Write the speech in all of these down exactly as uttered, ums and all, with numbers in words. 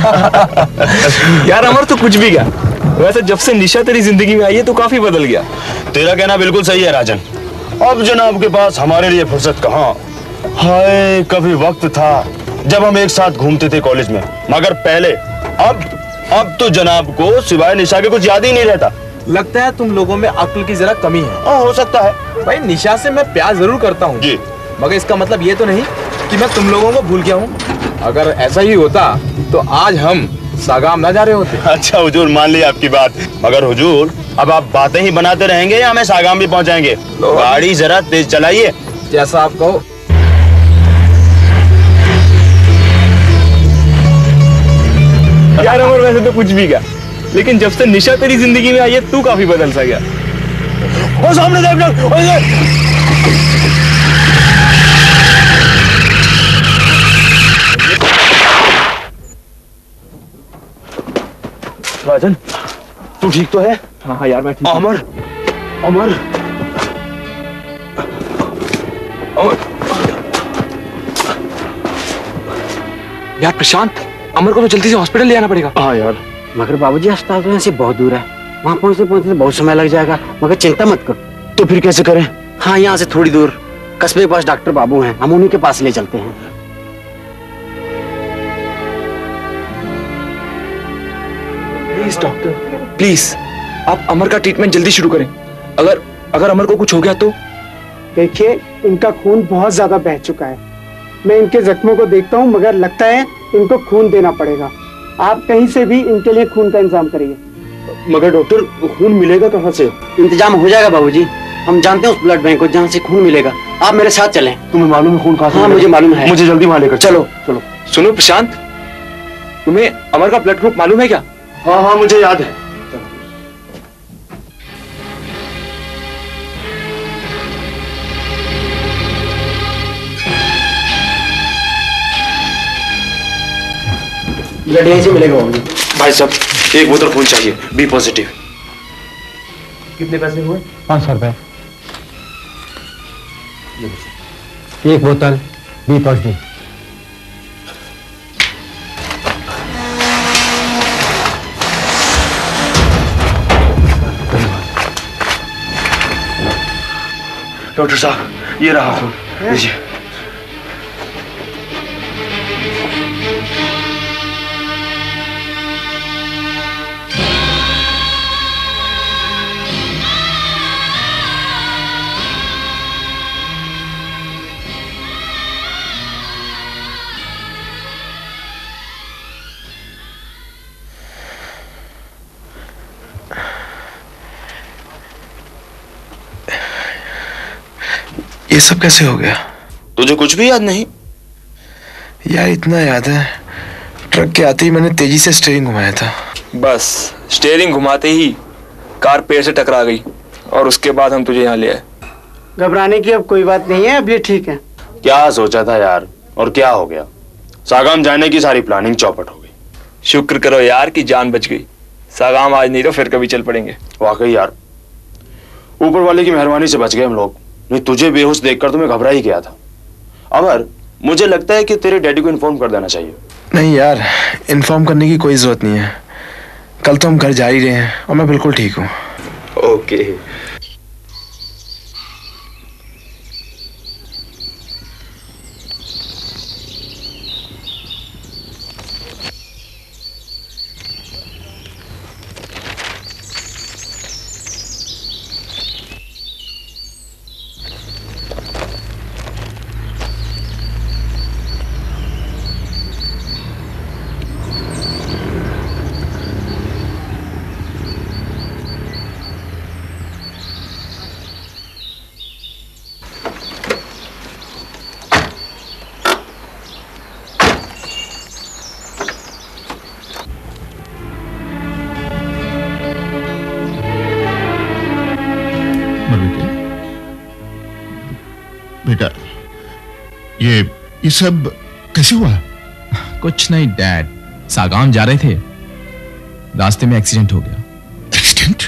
यार अमर तो कुछ भी गया। वैसे जब से निशा तेरी जिंदगी में आई है तो काफी बदल गया। तेरा कहना बिल्कुल सही है राजन। अब जनाब के पास हमारे लिए फुर्सत कहाँ। हाय कभी वक्त था जब हम एक साथ घूमते थे कॉलेज में, मगर पहले अब अब तो जनाब को सिवाय निशा के कुछ याद ही नहीं रहता। लगता है तुम लोगों में अक्ल की जरा कमी है। ओ, हो सकता है। भाई निशा से मैं प्यार जरूर करता हूँ, मगर इसका मतलब ये तो नहीं कि मैं तुम लोगों को भूल गया हूँ। अगर ऐसा ही होता तो आज हम सागाम ना जा रहे होते। अच्छा हुजूर, मान लिया आपकी बात, मगर हुजूर अब आप बातें ही बनाते रहेंगे या हमें सागाम भी पहुँचाएंगे। गाड़ी जरा तेज चलाइए। जैसा आप कहो। यार अमर वैसे तो कुछ भी क्या, लेकिन जब से निशा तेरी जिंदगी में आई है तू काफी बदल सा गया। ओ सामने देख ना, ओ ये राजन तू ठीक तो है? हाँ हाँ यार मैं ठीक। अमर अमर अमर यार प्रशांत, अमर को तो जल्दी से हॉस्पिटल ले आना पड़ेगा। हाँ यार, मगर बाबूजी अस्पताल तो यहाँ से बहुत दूर है, वहाँ पहुँचते पहुँचते बहुत समय लग जाएगा। मगर चिंता मत करो। तो फिर कैसे करें? हाँ यहाँ से थोड़ी दूर कस्बे के पास डॉक्टर बाबू हैं, हम उन्हीं के पास ले चलते हैं। प्लीज डॉक्टर, प्लीज आप अमर का ट्रीटमेंट जल्दी शुरू करें। अगर अगर अमर को कुछ हो गया तो? देखिए इनका खून बहुत ज्यादा बह चुका है, मैं इनके जख्मों को देखता हूँ, मगर लगता है इनको खून देना पड़ेगा। आप कहीं से भी इनके लिए खून का इंतजाम करिए। मगर डॉक्टर खून मिलेगा कहाँ से? इंतजाम हो जाएगा बाबूजी, हम जानते हैं उस ब्लड बैंक को जहाँ से खून मिलेगा। आप मेरे साथ चलें। तुम्हें मालूम है खून कहाँ से? हाँ मुझे मालूम है। मुझे जल्दी वहाँ लेकर चलो। चलो सुनो प्रशांत, तुम्हें अमर का ब्लड ग्रुप मालूम है क्या? हाँ हाँ मुझे याद है। ब्लड यहीं से मिलेगा भाई साहब। एक बोतल खून चाहिए, बी पॉजिटिव। कितने पैसे हुए? पाँच सौ रुपये। एक बोतल बी पॉजिटिव। डॉक्टर साहब ये रहा खून, लीजिए। ये सब कैसे हो गया? तुझे कुछ भी याद नहीं? यार इतना याद है, ट्रक के आते ही मैंने तेजी से स्टीयरिंग घुमाया था। बस स्टीयरिंग घुमाते ही कार पेड़ से टकरा गई और उसके बाद हम तुझे यहाँ ले आए। घबराने की अब कोई बात नहीं है, अब ये ठीक है। क्या सोचा था यार और क्या हो गया, सागाम जाने की सारी प्लानिंग चौपट हो गई। शुक्र करो यार कि जान बच गई। सागाम आज नहीं तो फिर कभी चल पड़ेंगे। वाकई यार ऊपर वाले की मेहरबानी से बच गए हम लोग, नहीं तुझे बेहोश देखकर तो मैं घबरा ही गया था। अमर मुझे लगता है कि तेरे डैडी को इन्फॉर्म कर देना चाहिए। नहीं यार इन्फॉर्म करने की कोई जरूरत नहीं है, कल तो हम घर जा ही रहे हैं और मैं बिल्कुल ठीक हूँ। ओके बेटा, ये ये सब कैसे हुआ? कुछ नहीं डैड, सागाम जा रहे थे, रास्ते में एक्सीडेंट हो गया। एक्सीडेंट?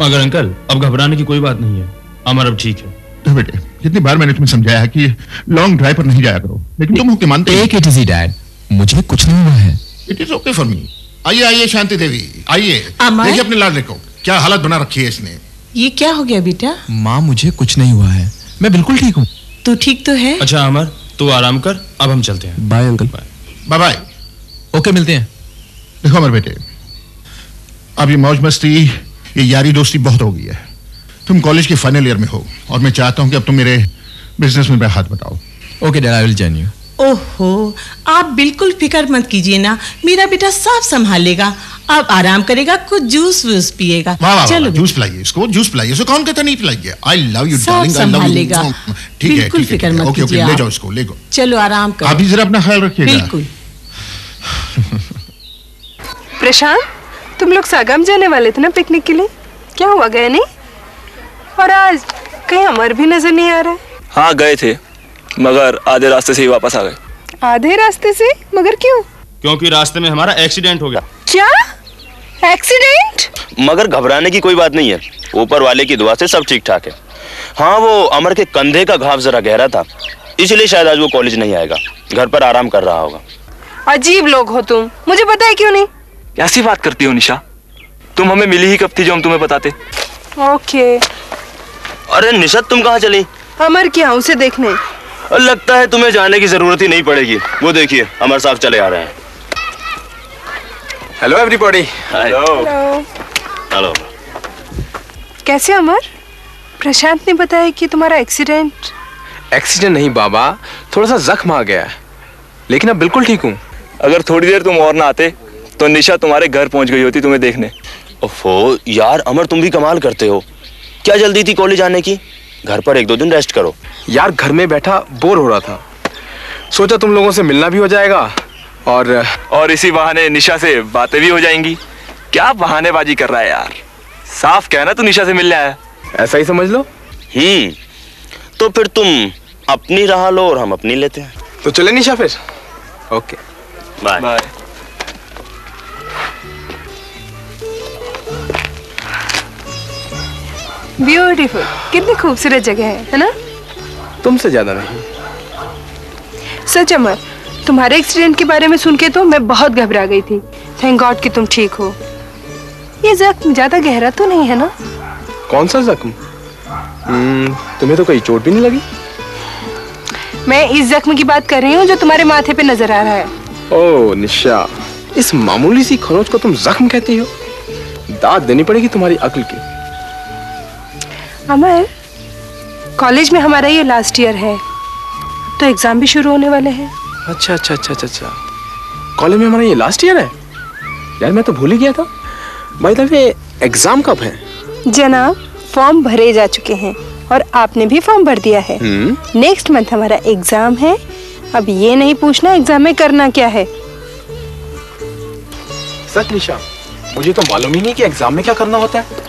मगर अंकल अब घबराने की कोई बात नहीं है, अमर अब ठीक है। तो बेटे कितनी बार मैंने तुम्हें समझाया कि लॉन्ग ड्राइव पर नहीं जाया करो, लेकिन तुम मुझे मानते। एक इट इजी डैड, मुझे कुछ नहीं हुआ है। It is okay for me. आइए आइए शांति देवी, आइए देखिए अपने लाडले को, क्या हालत बना रखी है इसने। ये क्या हो गया बेटा? माँ मुझे कुछ नहीं हुआ है, मैं बिल्कुल ठीक हूँ। तू ठीक तो है? अच्छा अमर तू आराम कर, अब हम चलते हैं। Bye uncle, bye bye bye. Okay मिलते हैं। देखो अमर बेटे, अब ये मौज मस्ती, ये यारी दोस्ती बहुत हो गई है। तुम कॉलेज के फाइनल ईयर में हो और मैं चाहता हूँ कि अब तुम मेरे बिजनेस में मेरा हाथ बटाओ। Okay dad, I will join you. ओहो आप बिल्कुल फिक्र मत कीजिए ना, मेरा बेटा साफ संभालेगा। आप आराम करेगा, कुछ जूस वूस पिएगा। चलो जूस पिलाइए इसको, जूस पिलाइए इसको। कौन कहता नहीं पिलाइए? I love you darling, I love you. ठीक है बिल्कुल फिक्र मत कीजिए, ले जाओ इसको, ले जाओ। चलो आराम करो, आप भी जरा अपना ख्याल रखिएगा। बिल्कुल। प्रशांत तुम लोग सागम जाने वाले थे ना पिकनिक के लिए, क्या हुआ गए नहीं? और आज कहीं अमर भी नजर नहीं आ रहा। हाँ गए थे मगर आधे रास्ते से ही वापस आ गए। आधे रास्ते से? मगर क्यों? क्योंकि रास्ते में हमारा एक्सीडेंट हो गया। क्या एक्सीडेंट? मगर घबराने की कोई बात नहीं है, ऊपर वाले की दुआ से सब ठीक ठाक है। हाँ वो अमर के कंधे का घाव जरा गहरा था, इसलिए शायद आज वो कॉलेज नहीं आएगा, घर पर आराम कर रहा होगा। अजीब लोग हो तुम, मुझे पता है क्यों नहीं। कैसी बात करती हो निशा, तुम हमें मिली ही कब थी जो हम तुम्हें बताते। ओके अरे निशा तुम कहाँ चली? अमर क्या उसे देखने। लगता है तुम्हें जाने की जरूरत ही नहीं पड़ेगी, वो देखिए अमर साहब चले आ रहे हैं। Hello everybody. Hello hello. कैसे अमर? प्रशांत ने बताया कि तुम्हारा एक्सीडेंट। एक्सीडेंट नहीं बाबा, थोड़ा सा जख्म आ गया है, लेकिन अब बिल्कुल ठीक हूँ। अगर थोड़ी देर तुम और ना आते तो निशा तुम्हारे घर पहुँच गई होती तुम्हें देखने। ओफो यार अमर तुम भी कमाल करते हो, क्या जल्दी थी कॉलेज आने की। घर पर एक दो दिन रेस्ट करो। यार घर में बैठा बोर हो रहा था, सोचा तुम लोगों से मिलना भी हो जाएगा और और इसी बहाने निशा से बातें भी हो जाएंगी। क्या बहानेबाजी कर रहा है यार, साफ कहना तू निशा से मिलने आया। ऐसा ही समझ लो। हम्म तो फिर तुम अपनी राह लो और हम अपनी लेते हैं। तो चले निशा फिर। Okay bye bye. ब्यूटीफुल, कितनी खूबसूरत जगह है, है ना? तुमसे ज्यादा नहीं। सच अमर तुम्हारे एक्सीडेंट के बारे में सुन के तो मैं बहुत घबरा गई थी, थैंक गॉड कि तुम ठीक हो। ये जख्म ज्यादा गहरा तो नहीं है ना? कौन सा जख्म? तुम्हें तो कोई चोट भी नहीं लगी। मैं इस जख्म की बात कर रही हूँ जो तुम्हारे माथे पे नजर आ रहा है। ओह निशा, इस मामूली सी खरोंच को तुम जख्म कहती हो? दाद देनी पड़ेगी तुम्हारी अक्ल की। अमर कॉलेज में हमारा ये लास्ट ईयर है तो एग्जाम भी शुरू होने वाले हैं। अच्छा अच्छा अच्छा अच्छा कॉलेज में हमारा ये लास्ट ईयर है, यार मैं तो भूल ही गया था। भाई तब ये एग्जाम कब है? जनाब फॉर्म भरे जा चुके हैं और आपने भी फॉर्म भर दिया है। नेक्स्ट मंथ हमारा एग्जाम है, अब ये नहीं पूछना एग्जाम में करना क्या है। सच निशा, मुझे तो मालूम ही नहीं कि एग्जाम में क्या करना होता है।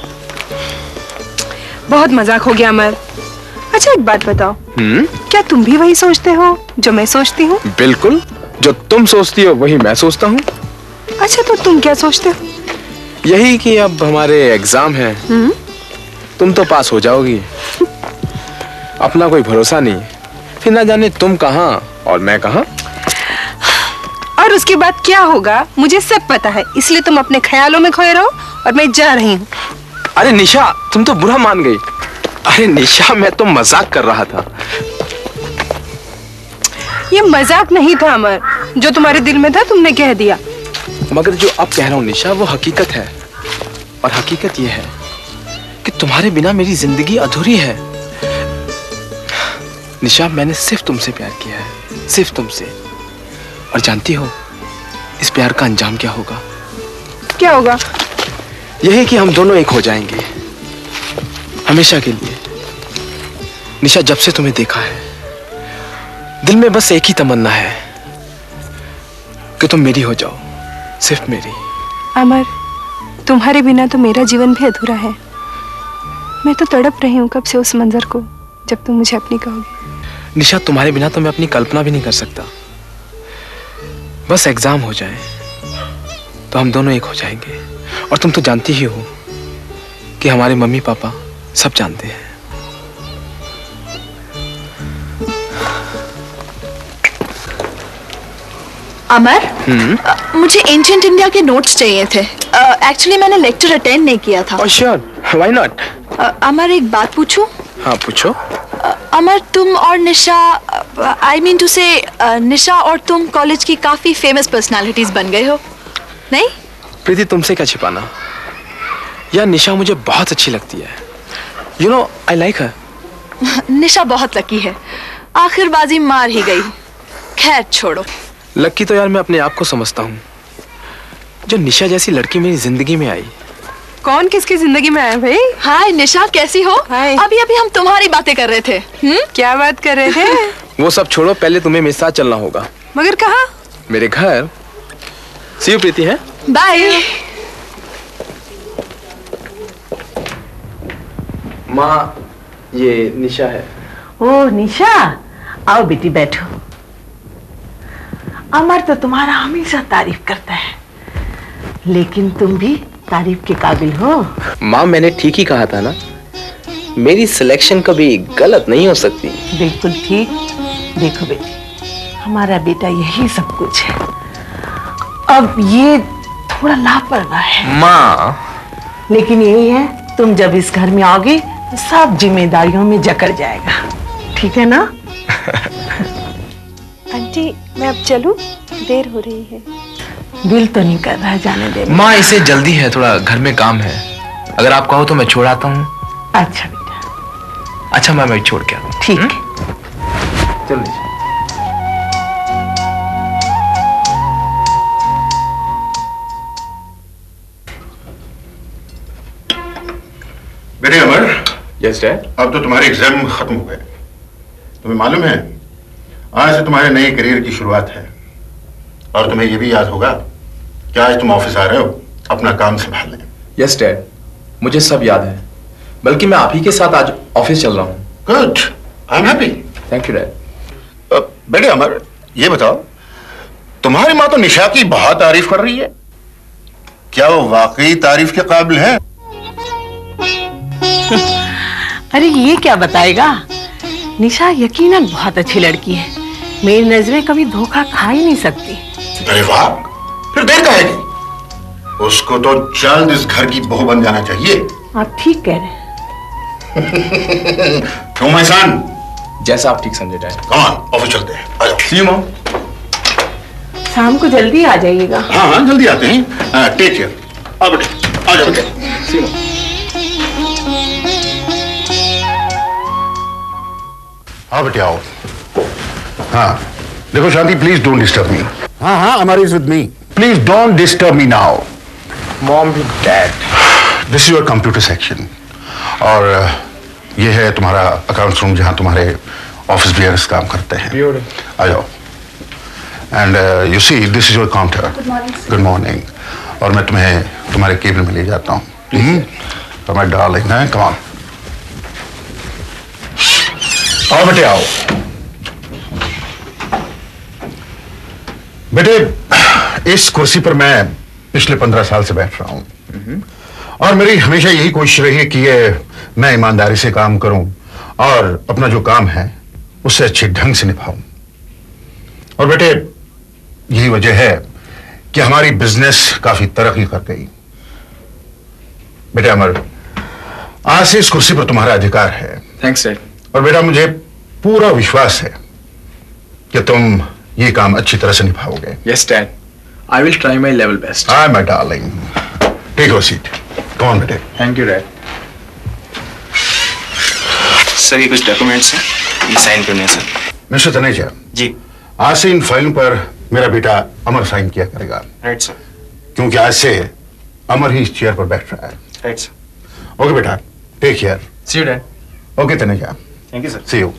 बहुत मजाक हो गया अमर। अच्छा एक बात बताओ, हुँ? क्या तुम भी वही सोचते हो जो मैं सोचती हूँ? बिल्कुल, जो तुम सोचती हो वही मैं सोचता हूँ। अच्छा तो तुम क्या सोचते हो? यही कि अब हमारे एग्जाम है, हुँ? तुम तो पास हो जाओगी। अपना कोई भरोसा नहीं, फिर ना जाने तुम कहाँ और मैं कहाँ। और उसके बाद क्या होगा मुझे सब पता है, इसलिए तुम अपने ख्यालों में खोए रहो और मैं जा रही हूँ। अरे निशा तुम तो बुरा मान गई। अरे निशा मैं तो मजाक कर रहा था। ये मजाक नहीं था अमर, जो तुम्हारे दिल में था तुमने कह दिया। मगर जो अब कह रहा हूँ निशा वो हकीकत है, और हकीकत ये है कि तुम्हारे बिना मेरी जिंदगी अधूरी है। निशा मैंने सिर्फ तुमसे प्यार किया है, सिर्फ तुमसे। और जानती हो इस प्यार का अंजाम क्या होगा? क्या होगा? यही कि हम दोनों एक हो जाएंगे हमेशा के लिए। निशा जब से तुम्हें देखा है दिल में बस एक ही तमन्ना है कि तुम मेरी हो जाओ, सिर्फ मेरी। अमर तुम्हारे बिना तो मेरा जीवन भी अधूरा है, मैं तो तड़प रही हूँ कब से उस मंजर को जब तुम मुझे अपनी कहोगी। निशा तुम्हारे बिना तो मैं अपनी कल्पना भी नहीं कर सकता, बस एग्जाम हो जाए तो हम दोनों एक हो जाएंगे। और तुम तो जानती ही हो कि हमारे मम्मी पापा सब जानते हैं। अमर, आ, मुझे एंशियंट इंडिया के नोट्स चाहिए थे। एक्चुअली मैंने लेक्चर अटेंड नहीं किया था। Sure, why not? अमर एक बात पूछूं? हाँ पूछो। आ, अमर, तुम और निशा, आई मीन टू से निशा और तुम कॉलेज की काफी फेमस पर्सनालिटीज बन गए हो, नहीं? प्रीति, तुमसे क्या छिपाना यार, निशा मुझे बहुत अच्छी लगती है। You know I like her. Nisha बहुत लकी है, आखिर बाजी मार ही गई। खैर छोड़ो। लकी तो यार मैं अपने आप को समझता हूँ, जो निशा जैसी लड़की मेरी जिंदगी में आई। कौन किसकी जिंदगी में आया भाई? हाय निशा, कैसी हो? हाय। अभी अभी हम तुम्हारी बातें कर रहे थे। हम्म, क्या बात कर रहे थे? वो सब छोड़ो, पहले तुम्हें मेरे साथ चलना होगा। मगर कहाँ? मेरे घर। सी यू प्रीति, है बाय। माँ, ये निशा है। ओ निशा, आओ बेटी बैठो। अमर तो तुम्हारा हमेशा तारीफ करता है, लेकिन तुम भी तारीफ के काबिल हो। माँ, मैंने ठीक ही कहा था ना, मेरी सिलेक्शन कभी गलत नहीं हो सकती। बिल्कुल ठीक। देखो बेटी, हमारा बेटा यही सब कुछ है। अब ये थोड़ा लापरवाह है माँ, लेकिन यही है, तुम जब इस घर में आओगी तो सब जिम्मेदारियों में जकड़ जाएगा, ठीक है ना? आंटी, मैं अब चलूं, देर हो रही है। दिल तो नहीं कर रहा जाने दे। माँ, इसे जल्दी है, थोड़ा घर में काम है। अगर आप कहो तो मैं छोड़ आता हूँ। अच्छा बेटा। अच्छा माँ, मैं छोड़ के आता हूँ। ठीक है, चलो। बेटे अमर। Yes dad. अब तो तुम्हारे एग्जाम खत्म हो गए। तुम्हें मालूम है, आज से तुम्हारे नए करियर की शुरुआत है। और तुम्हें यह भी याद होगा कि आज तुम ऑफिस आ रहे हो अपना काम संभालने। यस डैड, मुझे सब याद है, बल्कि मैं आप ही के साथ आज ऑफिस चल रहा हूँ। Good, I am happy. Thank you dad. बेटे अमर, ये बताओ, तुम्हारी माँ तो निशा की बहुत तारीफ कर रही है, क्या वो वाकई तारीफ के काबिल है? अरे ये क्या बताएगा, निशा यकीनन बहुत अच्छी लड़की है, मेरी नजर में कभी धोखा खा ही नहीं सकती। अरे वाह, फिर देर काहे की, उसको तो जल्द इस घर की बहू बन जाना चाहिए। आप ठीक कह रहे हैं। क्यों महसान? जैसा आप ठीक समझे डैड। कम ऑन, ऑफिस चलते हैं। आ जाओ। See you mom. शाम को जल्दी आ जाइएगा। हाँ हाँ जल्दी आते हैं। Take care. आ जाओ। See you mom. हाँ बेटे आओ। हाँ देखो Shanti, please don't disturb me. हाँ हाँ Amar is with me. Please don't disturb me now. Mom भी dad, this is your computer section, और ये है तुम्हारा अकाउंट्स रूम, जहाँ तुम्हारे ऑफिस बियर्स काम करते हैं। आ जाओ। And you see, this is your counter. Good morning. और मैं तुम्हें तुम्हारे केबिन में ले जाता हूँ। तो मैं डाल लेना है। कम ऑन, आओ बेटे आओ। बेटे, इस कुर्सी पर मैं पिछले पंद्रह साल से बैठ रहा हूं, और मेरी हमेशा यही कोशिश रही है कि ये मैं ईमानदारी से काम करूं और अपना जो काम है उसे अच्छे ढंग से निभाऊं। और बेटे यही वजह है कि हमारी बिजनेस काफी तरक्की कर गई। बेटे अमर, आज से इस कुर्सी पर तुम्हारा अधिकार है। Thanks sir. और बेटा मुझे पूरा विश्वास है कि तुम ये काम अच्छी तरह से निभाओगे। Yes dad, I will try my level best. Hi my darling, take your seat. Come on बेटे। Thank you dad. सर ये कुछ डॉक्यूमेंट्स हैं, ये साइन करने हैं सर। मिस्टर तनेजा जी, आज से इन फाइलों पर मेरा बेटा अमर साइन किया करेगा। Right sir. क्योंकि आज से अमर ही इस चेयर पर बैठ रहा है। Right sir. ओके बेटा, take care. See you dad. Okay Taneja. Thank you, sir. See you.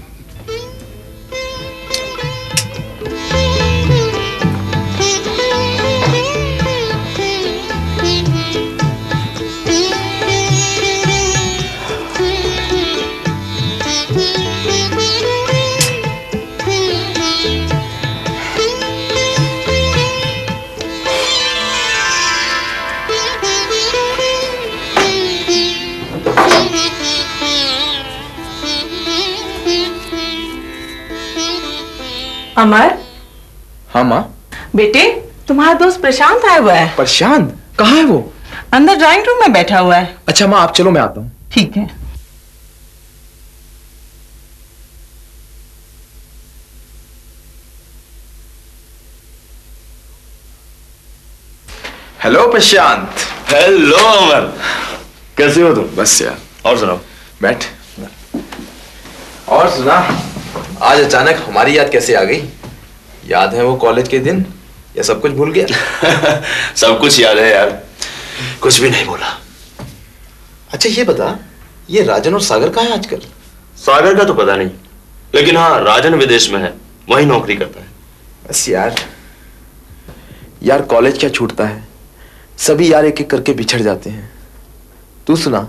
Amar. हाँ माँ, बेटे तुम्हारा दोस्त प्रशांत आया हुआ है। प्रशांत कहाँ है? वो अंदर ड्राइंग रूम में बैठा हुआ है। अच्छा माँ आप चलो, मैं आता हूँ। ठीक है। हेलो प्रशांत। हेलो अमर, कैसे हो तुम? बस यार। और सुनाओ। बैठ। और सुना, आज अचानक हमारी याद कैसे आ गई? याद है वो कॉलेज के दिन या सब कुछ भूल गया? सब कुछ याद है यार, कुछ भी नहीं बोला। अच्छा ये बता, ये राजन और सागर कहाँ है आजकल? सागर का तो पता नहीं, लेकिन हाँ राजन विदेश में है, वहीं नौकरी करता है। बस यार, यार कॉलेज क्या छूटता है, सभी यार एक एक करके बिछड़ जाते हैं। तू सुना,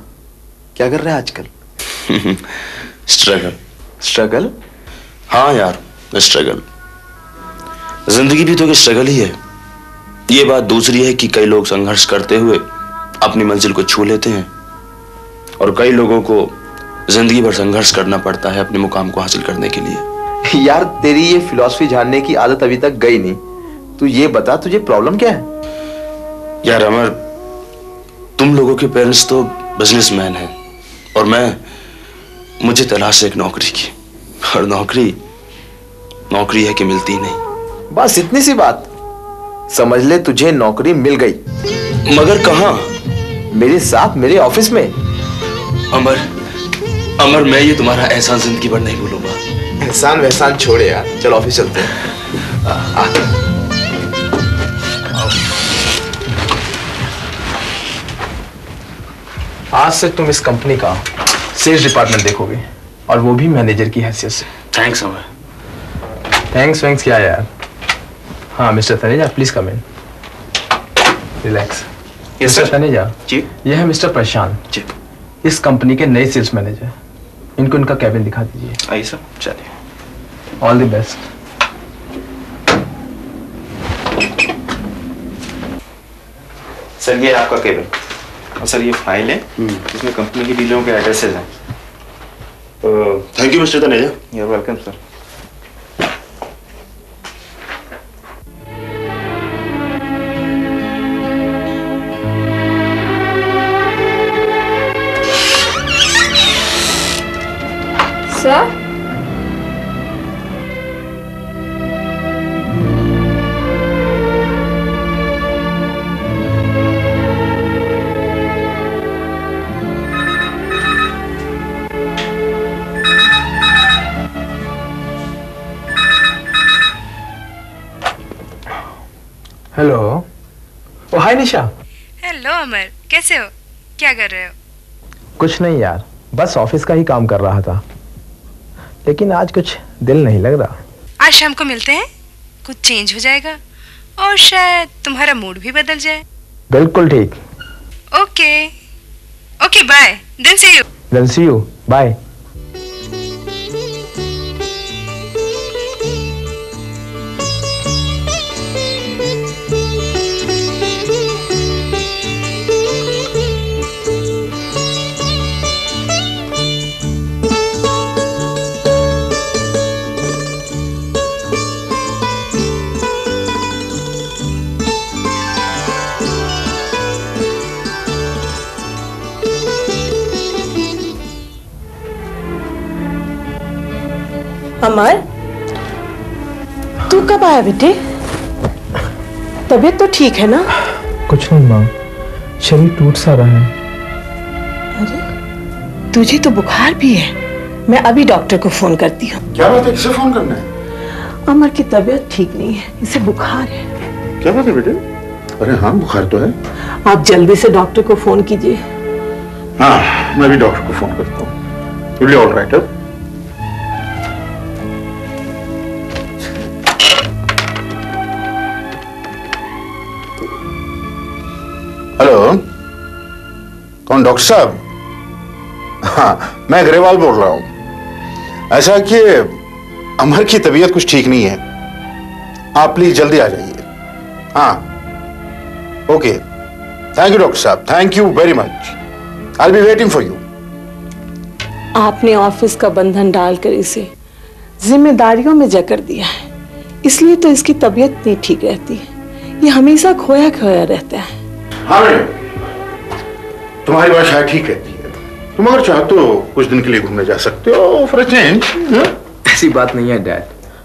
क्या कर रहा है आजकल? स्ट्रगल। स्ट्रगल? हाँ यार स्ट्रगल, जिंदगी भी तो एक स्ट्रगल ही है। ये बात दूसरी है कि कई लोग संघर्ष करते हुए अपनी मंजिल को छू लेते हैं और कई लोगों को जिंदगी भर संघर्ष करना पड़ता है अपने मुकाम को हासिल करने के लिए। यार तेरी ये फिलॉसफी जानने की आदत अभी तक गई नहीं। तू ये बता तुझे प्रॉब्लम क्या है? यार अमर, तुम लोगों के पेरेंट्स तो बिजनेसमैन हैं और मैं, मुझे तलाश है एक नौकरी की, और नौकरी नौकरी है कि मिलती नहीं। बस इतनी सी बात, समझ ले तुझे नौकरी मिल गई। मगर कहाँ? मेरे साथ, मेरे ऑफिस में। अमर, अमर मैं ये तुम्हारा एहसान जिंदगी भर नहीं भूलूंगा। एहसान वहसान छोड़े यार, चल ऑफिस चलते हैं। आ, आ। आज से तुम इस कंपनी का सेल्स डिपार्टमेंट देखोगे, और वो भी मैनेजर की हैसियत से। थैंक्स अमर। थैंक्स वैंक्स क्या यार। हाँ mister Taneja please come in. Relax. Yes sir. Taneja ji, ये है मिस्टर प्रशांत जी, इस कंपनी के नए सेल्स मैनेजर। इनको इनका कैबिन दिखा दीजिए। आइए सर। चलिए, ऑल द बेस्ट। सर ये आपका कैबिन, और सर ये फाइल है, इसमें कंपनी की डीलों के एड्रेसेस हैं। Thank you mister Taneja. You are welcome sir. Sir hello. Oh hi Nisha. Hello Amar, कैसे हो? क्या कर रहे हो? कुछ नहीं यार, बस ऑफिस का ही काम कर रहा था, लेकिन आज कुछ दिल नहीं लग रहा। आज शाम को मिलते हैं, कुछ चेंज हो जाएगा और शायद तुम्हारा मूड भी बदल जाए। बिल्कुल ठीक। Okay okay bye. Then see you. Then see you bye. Amar तू कब आया बेटे? तबीयत तो ठीक है ना? कुछ नहीं माँ, शरीर टूट सा रहा है। अरे तुझे तो बुखार भी है। मैं अभी डॉक्टर को फोन करती हूँ। क्या बात है, किसे फोन करना है? अमर की तबीयत ठीक नहीं है, इसे बुखार है। क्या बात है बेटे? अरे हाँ बुखार तो है। आप जल्दी से डॉक्टर को फोन कीजिए। हाँ मैं भी डॉक्टर को फोन करता हूँ। कौन? डॉक्टर साहब हाँ मैं अग्रवाल बोल रहा हूँ। ऐसा कि अमर की तबीयत कुछ ठीक नहीं है, आप प्लीज जल्दी आ जाइए। हाँ ओके, थैंक यू डॉक्टर साहब, thank you very much, I will be waiting for you. आपने ऑफिस का बंधन डालकर इसे जिम्मेदारियों में जकड़ दिया है, इसलिए तो इसकी तबीयत नहीं ठीक रहती है, ये हमेशा खोया खोया रहता है। हाँ मैडम, तुम्हारी बात शायद ठीक रहती है, तुम अगर चाहो तो कुछ दिन के लिए घूमने जा सकते हो फॉर अ चेंज। ऐसी बात नहीं है डैड,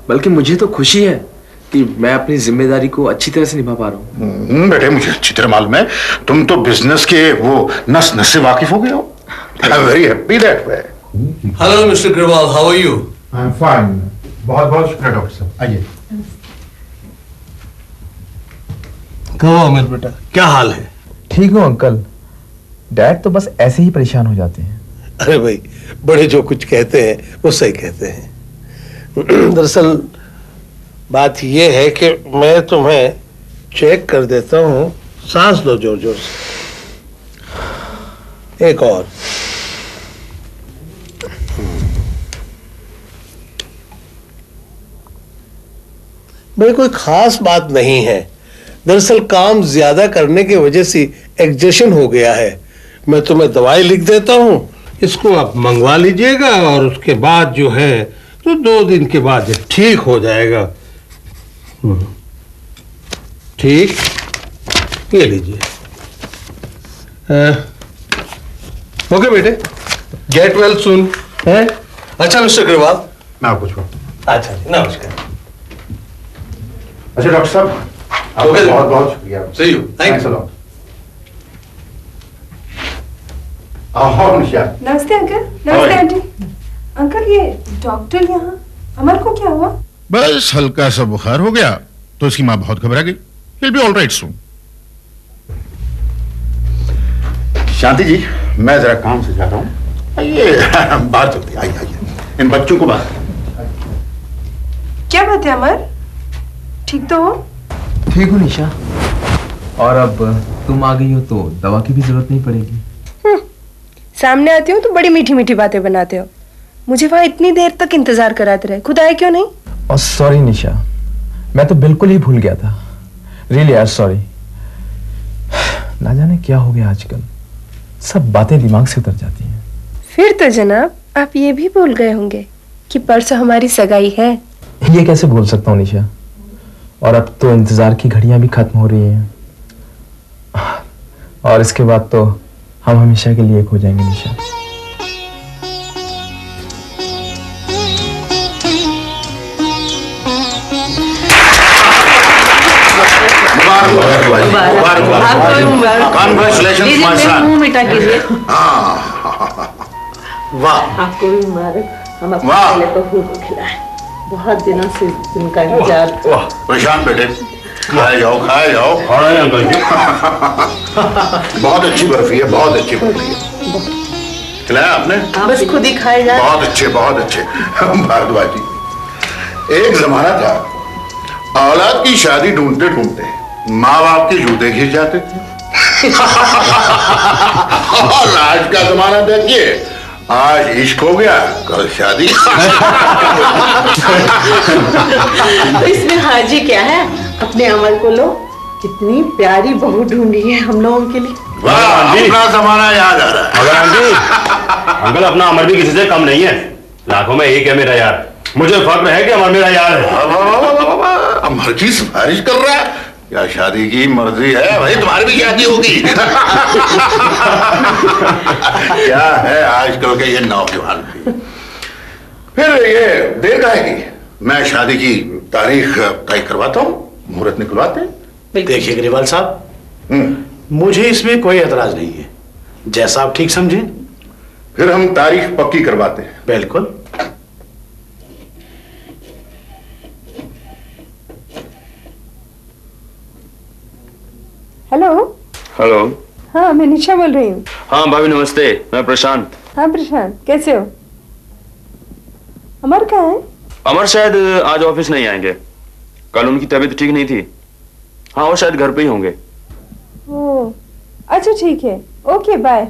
बल्कि मुझे तो खुशी है कि मैं अपनी जिम्मेदारी को अच्छी तरह से निभा पा रहा हूँ। बेटे मुझे अच्छी तरह मालूम है, तुम तो बिजनेस के वो नस नस से वाकिफ हो गए हो। I am very happy that way. Hello mister Agarwal, how are you? I am fine. बहुत बहुत शुक्रिया डॉक्टर साहब, आइए। कहो अमर बेटा, क्या हाल है? ठीक हो अंकल, डैड तो बस ऐसे ही परेशान हो जाते हैं। अरे भाई, बड़े जो कुछ कहते हैं वो सही कहते हैं। दरअसल बात यह है कि मैं तुम्हें चेक कर देता हूँ, सांस लो जोर जोर से। एक और, भाई कोई खास बात नहीं है, दरअसल काम ज्यादा करने की वजह से एग्जेशन हो गया है। मैं तुम्हें दवाई लिख देता हूँ, इसको आप मंगवा लीजिएगा और उसके बाद जो है तो दो दिन के बाद ठीक हो जाएगा। ठीक, ये लीजिए। ओके बेटे, गेट वेल सून। है अच्छा मिस्टर अग्रवाल, मैं आपको छोड़ता हूँ। अच्छा नमस्कार। अच्छा डॉक्टर साहब, ओके बहुत बहुत शुक्रिया। See you, thanks a lot. आओ निशा। नमस्ते अंकल। नमस्ते आंटी। अंकल ये डॉक्टर यहाँ, अमर को क्या हुआ? बस हल्का सा बुखार हो गया तो इसकी माँ बहुत घबरा गई। He'll be all right soon. शांति जी, मैं जरा काम से जा रहा हूँ, ये बात होती है। आइए आइए, इन बच्चों को बात। क्या बात है अमर, ठीक तो हो? ठीक हूँ निशा, और अब तुम आ गई हो तो दवा की भी जरूरत नहीं पड़ेगी। सामने आती हो तो बड़ी मीठी मीठी बातें बनाते हो, मुझे वहाँ इतनी देर तक इंतजार कराते रहे, खुद आए क्यों नहीं? और सॉरी निशा, मैं तो बिल्कुल ही भूल गया था। रियली यार सॉरी, ना जाने क्या हो गया आजकल, सब बातें दिमाग से उतर जाती हैं। फिर तो जनाब आप ये भी भूल गए होंगे कि परसों हमारी सगाई है। ये कैसे भूल सकता हूँ निशा, और अब तो इंतजार की घड़ियां भी खत्म हो रही हैं, और इसके बाद तो हम हमेशा के लिए एक हो जाएंगे निशा। Congratulations my son. मुंह मिटा कीजिए। वाह, आपको भी मुबारक। हम आपको पहले तो खूब खिलाए, बहुत दिनों से इनका इंतजार। प्रशांत बेटे, खाए जाओ खाए जाओ। बहुत अच्छी बर्फी है, बहुत अच्छी बर्फी है। खिलाया आपने? बस खुद ही खाए जाए। बहुत अच्छे बहुत अच्छे। भारद्वाज जी, एक जमाना था औलाद की शादी ढूंढते ढूंढते माँ बाप के जूते घिस जाते थे, और आज का जमाना देखिए, आज इश्क हो गया कल शादी। तो इसमें हाजी क्या है, अपने अमर को लो, कितनी प्यारी बहू ढूंढी है हम लोगों के लिए। वाह, अपना जमाना याद आ रहा है। मगर आंटी, अंकल अपना अमर भी किसी से कम नहीं है, लाखों में एक है मेरा यार। मुझे फक्र है कि अमर मेरा यार है। अमर की सिफारिश कर रहा है, क्या शादी की मर्जी है भाई, तुम्हारी भी शादी होगी। क्या है आजकल के ये नौजवान। फिर ये देर काहे की, मैं शादी की तारीख तय करवाता हूँ, मुहूर्त निकलवाते। देखिए अग्रवाल साहब, मुझे इसमें कोई एतराज नहीं है, जैसा आप ठीक समझे। फिर हम तारीख पक्की करवाते हैं। बिल्कुल। हेलो। हेलो। हाँ मैं निशा बोल रही हूँ। हाँ भाभी नमस्ते, मैं प्रशांत। हाँ प्रशांत, कैसे हो? अमर कहाँ है? अमर शायद आज ऑफिस नहीं आएंगे, कल उनकी तबीयत ठीक नहीं थी। हाँ वो शायद घर पे ही होंगे। ओह अच्छा ठीक है, ओके बाय।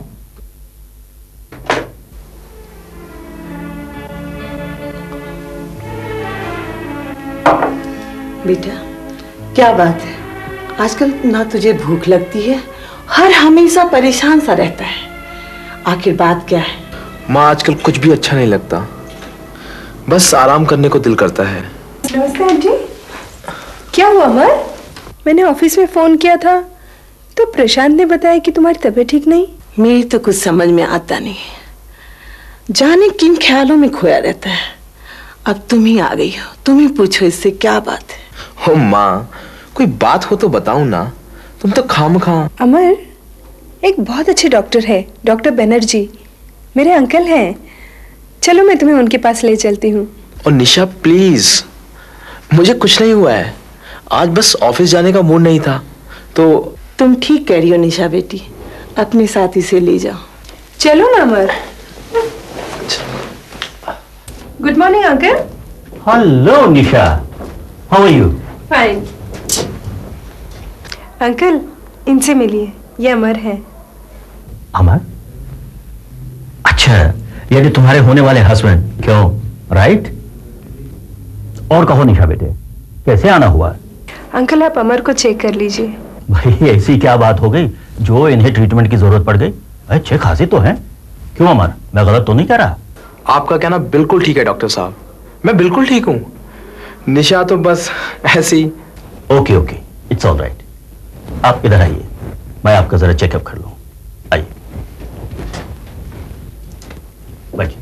बेटा क्या बात है, आजकल ना तुझे भूख लगती है, हर हमेशा परेशान सा रहता है, आखिर बात क्या है? माँ आजकल कुछ भी अच्छा नहीं लगता, बस आराम करने को दिल करता है। नमस्ते आंटी। क्या हुआ अमर? मैंने ऑफिस में फोन किया था तो प्रशांत ने बताया कि तुम्हारी तबीयत ठीक नहीं। मेरी तो कुछ समझ में आता नहीं, जाने किन ख्यालों में खोया रहता है। अब तुम ही आ गई हो, तुम ही पूछो इससे क्या बात है। ओ माँ, कोई बात हो तो बताओ ना, तुम तो खामखा। अमर एक बहुत अच्छे डॉक्टर है, डॉक्टर बनर्जी, मेरे अंकल हैं। चलो मैं तुम्हें उनके पास ले चलती हूँ। और निशा प्लीज, मुझे कुछ नहीं हुआ है, आज बस ऑफिस जाने का मूड नहीं था तो। तुम ठीक कह रही हो निशा बेटी, अपने साथी से ले जाओ। चलो ना Amar. Good morning uncle. Hello Nisha, how are you? Fine uncle, इनसे मिलिए, ये अमर है। अमर? अच्छा, यानी तुम्हारे होने वाले हस्बैंड, क्यों राइट? और कहो निशा बेटे, कैसे आना हुआ? अंकल आप अमर को चेक कर लीजिए। भाई ऐसी क्या बात हो गई जो इन्हें ट्रीटमेंट की जरूरत पड़ गई? अच्छे खासी तो हैं, क्यों अमर, मैं गलत तो नहीं कह रहा? आपका कहना बिल्कुल ठीक है डॉक्टर साहब, मैं बिल्कुल ठीक हूँ। निशा तो बस ऐसी। Okay okay, it's all right, आप इधर आइए, मैं आपका जरा चेकअप कर लूँ। आइए बैठिए।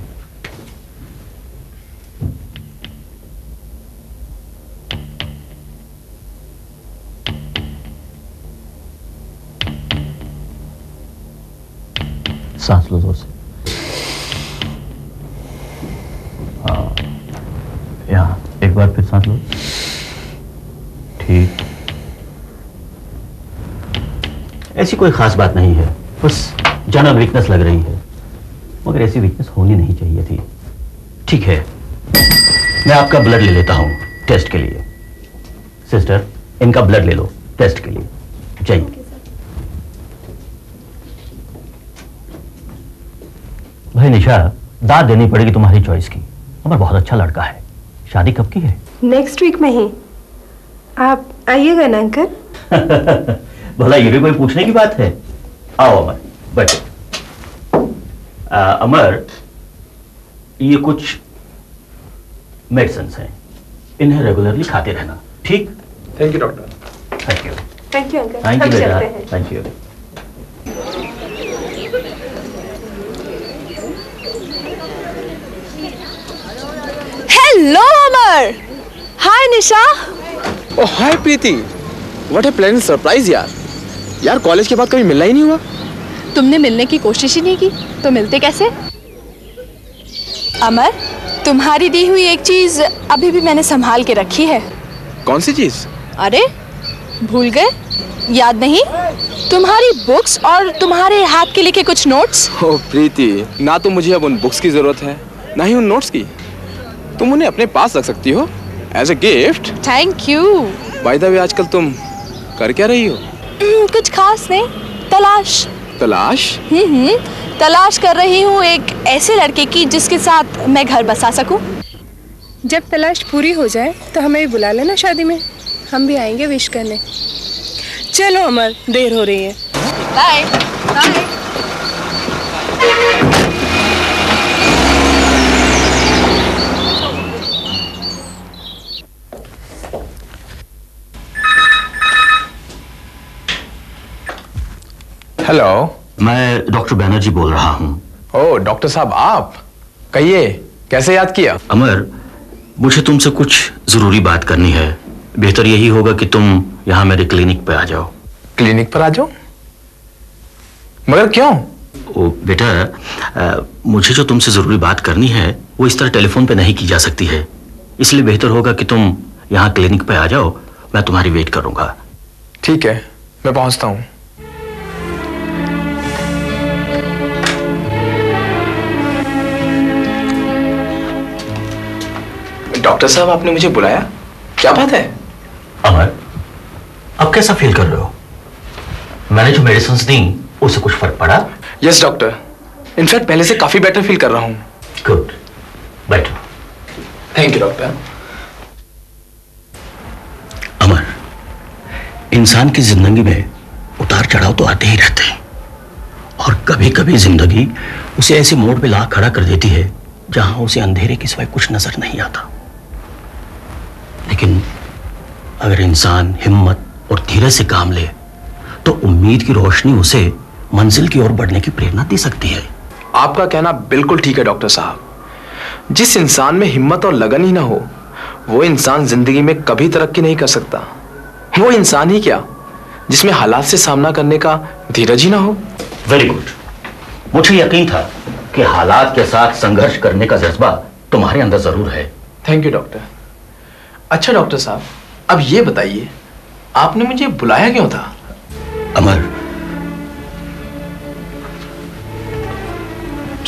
सांस लो जोर से। हाँ, यहाँ एक बार फिर सांस लो। ठीक, ऐसी कोई खास बात नहीं है, बस जनरल वीकनेस लग रही है, मगर ऐसी वीकनेस होनी नहीं चाहिए थी। ठीक है, मैं आपका ब्लड ले लेता हूँ टेस्ट के लिए। सिस्टर, इनका ब्लड ले लो टेस्ट के लिए। जाइए। भाई निशा, दाद देनी पड़ेगी तुम्हारी चॉइस की, अमर बहुत अच्छा लड़का है। शादी कब की है? नेक्स्ट वीक में ही। आप आइएगा ना अंकल। भला ये भी कोई पूछने की बात है। आओ अमर बैठो। अमर, ये कुछ मेडिसिन्स हैं, इन्हें रेगुलरली खाते रहना, ठीक? Thank you doctor. Thank you. Thank you uncle. Thank you बेटा, thank you. Hello Amar. Hi Nisha. Oh hi Preeti, what a pleasant surprise यार। यार कॉलेज के बाद कभी मिलना ही नहीं हुआ। तुमने मिलने की कोशिश ही नहीं की तो मिलते कैसे? अमर, तुम्हारी दी हुई एक चीज अभी भी मैंने संभाल के रखी है। कौन सी चीज? अरे भूल गए, याद नहीं? तुम्हारी बुक्स और तुम्हारे हाथ के लिखे कुछ नोट्स। ओ प्रीति, ना तो मुझे अब उन बुक्स की जरूरत है ना ही उन नोट्स की। तुम उन्हें अपने पास रख सकती हो as a gift. Thank you. By the way, आजकल तुम कर क्या रही हो? कुछ खास नहीं, तलाश। तलाश? हम्म, तलाश कर रही हूँ एक ऐसे लड़के की जिसके साथ मैं घर बसा सकूँ। जब तलाश पूरी हो जाए तो हमें भी बुला लेना शादी में, हम भी आएंगे विश करने। चलो अमर, देर हो रही है। Bye bye. हेलो, मैं डॉक्टर बैनर्जी बोल रहा हूँ। ओह डॉक्टर साहब आप, कहिए कैसे याद किया? अमर, मुझे तुमसे कुछ जरूरी बात करनी है, बेहतर यही होगा कि तुम यहाँ मेरे क्लिनिक पर आ जाओ। क्लिनिक पर आ जाओ? मगर क्यों? ओ बेटा, आ, मुझे जो तुमसे जरूरी बात करनी है वो इस तरह टेलीफोन पे नहीं की जा सकती है, इसलिए बेहतर होगा कि तुम यहाँ क्लिनिक पर आ जाओ, मैं तुम्हारी वेट करूँगा। ठीक है, मैं पहुँचता हूँ। डॉक्टर साहब आपने मुझे बुलाया, क्या बात है? अमर, अब कैसा फील कर रहे हो? मैंने जो मेडिसिन दी उससे कुछ फर्क पड़ा? यस डॉक्टर, इनफैक्ट पहले से काफी बेटर फील कर रहा हूँ। गुड, बैठो। Thank you doctor. अमर, इंसान की जिंदगी में उतार चढ़ाव तो आते ही रहते हैं, और कभी कभी जिंदगी उसे ऐसे मोड़ पे ला खड़ा कर देती है जहां उसे अंधेरे के सिवाय कुछ नजर नहीं आता। लेकिन अगर इंसान हिम्मत और धीरज से काम ले तो उम्मीद की रोशनी उसे मंजिल की ओर बढ़ने की प्रेरणा दे सकती है। आपका कहना बिल्कुल ठीक है डॉक्टर साहब। जिस इंसान में हिम्मत और लगन ही ना हो वो इंसान जिंदगी में कभी तरक्की नहीं कर सकता। वो इंसान ही क्या जिसमें हालात से सामना करने का धीरज ही ना हो। Very good. मुझे यकीन था कि हालात के साथ संघर्ष करने का जज्बा तुम्हारे अंदर जरूर है। Thank you doctor. अच्छा डॉक्टर साहब, अब ये बताइए आपने मुझे बुलाया क्यों था? अमर,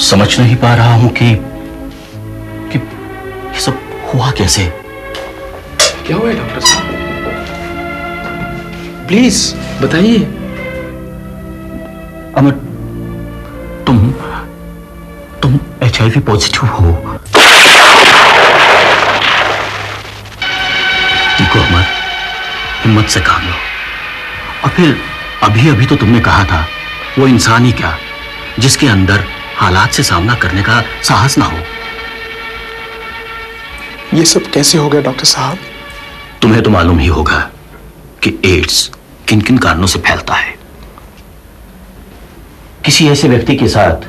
समझ नहीं पा रहा हूं कि कि ये सब हुआ कैसे। क्या हुआ डॉक्टर साहब, प्लीज बताइए। अमर, तुम तुम एच आई वी पॉजिटिव हो। देखो अमर, हिम्मत से काम लो। और फिर अभी अभी तो तुमने कहा था वो इंसान ही क्या जिसके अंदर हालात से सामना करने का साहस ना हो। ये सब कैसे हो गया डॉक्टर साहब? तुम्हें तो मालूम ही होगा कि एड्स किन किन कारणों से फैलता है। किसी ऐसे व्यक्ति के साथ